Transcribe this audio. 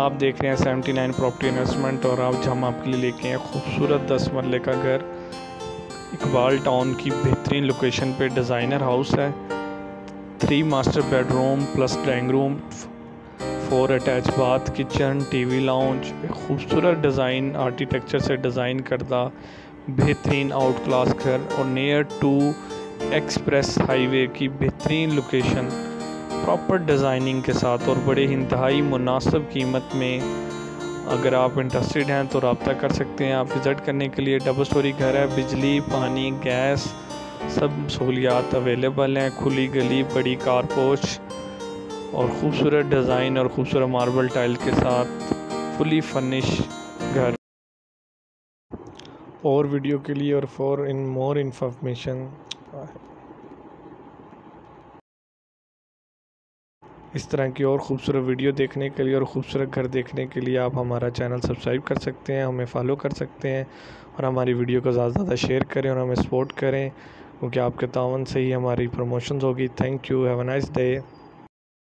आप देख रहे हैं 79 प्रॉपर्टी इन्वेस्टमेंट और आज हम आपके लिए लेके हैं खूबसूरत 10 मरले का घर इकबाल टाउन की बेहतरीन लोकेशन पे। डिज़ाइनर हाउस है, 3 master bedroom plus drawing room, 4 attach bath, kitchen, TV lounge. खूबसूरत डिज़ाइन, आर्किटेक्चर से डिज़ाइन करदा बेहतरीन आउट क्लास घर और नियर टू एक्सप्रेस हाईवे की बेहतरीन लोकेशन, प्रॉपर डिज़ाइनिंग के साथ और बड़े इंतहाई मुनासिब कीमत में। अगर आप इंटरेस्टेड हैं तो रब्ता कर सकते हैं। आप विज़िट करने के लिए। डबल स्टोरी घर है, बिजली, पानी, गैस सब सहूलियात अवेलेबल हैं। खुली गली, बड़ी कारपोच और ख़ूबसूरत डिज़ाइन और ख़ूबसूरत मार्बल टाइल के साथ फुली फर्निश घर। और वीडियो के लिए और फॉर इन मोर इन्फॉर्मेशन इस तरह की और ख़ूबसूरत वीडियो देखने के लिए और ख़ूबसूरत घर देखने के लिए आप हमारा चैनल सब्सक्राइब कर सकते हैं, हमें फॉलो कर सकते हैं और हमारी वीडियो को ज़्यादा से ज़्यादा शेयर करें और हमें सपोर्ट करें, क्योंकि आपके तावन से ही हमारी प्रमोशंस होगी। Thank you, have a nice day.